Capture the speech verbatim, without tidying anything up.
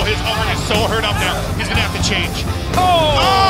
His arm is so hurt up now. He's gonna have to change. Oh! Oh!